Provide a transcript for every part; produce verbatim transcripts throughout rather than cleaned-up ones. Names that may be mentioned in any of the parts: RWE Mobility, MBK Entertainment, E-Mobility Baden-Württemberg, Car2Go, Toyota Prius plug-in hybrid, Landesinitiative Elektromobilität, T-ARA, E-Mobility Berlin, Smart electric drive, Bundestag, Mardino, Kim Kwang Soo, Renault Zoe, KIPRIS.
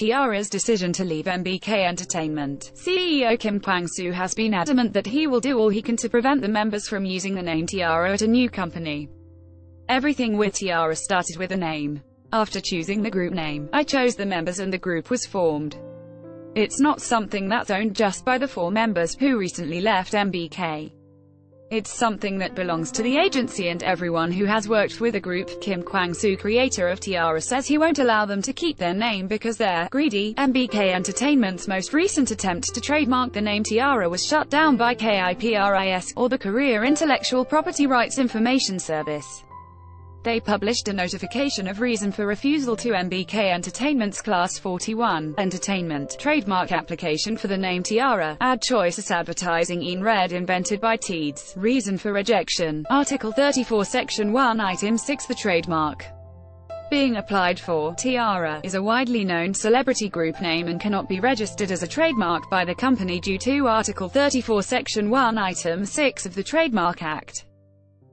T-ARA's decision to leave M B K Entertainment. C E O Kim Kwang Soo has been adamant that he will do all he can to prevent the members from using the name T-ARA at a new company. Everything with T-ARA started with a name. After choosing the group name, I chose the members and the group was formed. It's not something that's owned just by the four members who recently left M B K. It's something that belongs to the agency and everyone who has worked with the group. Kim Kwang Soo, creator of T-ARA, says he won't allow them to keep their name because they're greedy. M B K Entertainment's most recent attempt to trademark the name T-ARA was shut down by KIPRIS, or the Korea Intellectual Property Rights Information Service. They published a notification of reason for refusal to M B K Entertainment's Class forty-one Entertainment trademark application for the name T-ARA. Ad choices advertising in red invented by T E D S. Reason for rejection: Article thirty-four Section one Item six. The trademark being applied for, T-ARA, is a widely known celebrity group name and cannot be registered as a trademark by the company due to Article thirty-four Section one Item six of the Trademark Act.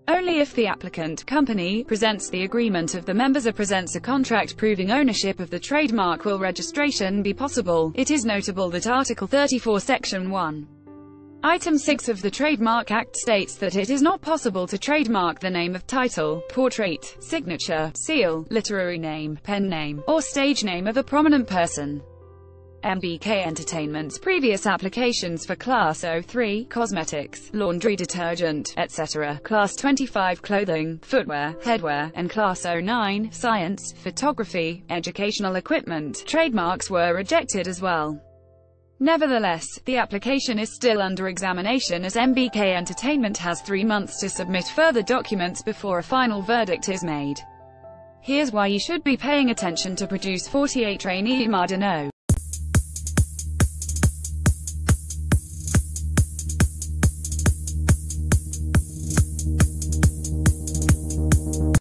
Only if the applicant company presents the agreement of the members or presents a contract proving ownership of the trademark will registration be possible. It is notable that Article thirty-four Section one. Item six of the Trademark Act states that it is not possible to trademark the name of title, portrait, signature, seal, literary name, pen name, or stage name of a prominent person. M B K Entertainment's previous applications for Class oh three, cosmetics, laundry detergent, et cetera, Class twenty-five, clothing, footwear, headwear, and Class oh nine, science, photography, educational equipment, trademarks were rejected as well. Nevertheless, the application is still under examination as M B K Entertainment has three months to submit further documents before a final verdict is made. Here's why you should be paying attention to Produce forty-eight Trainee Mardino.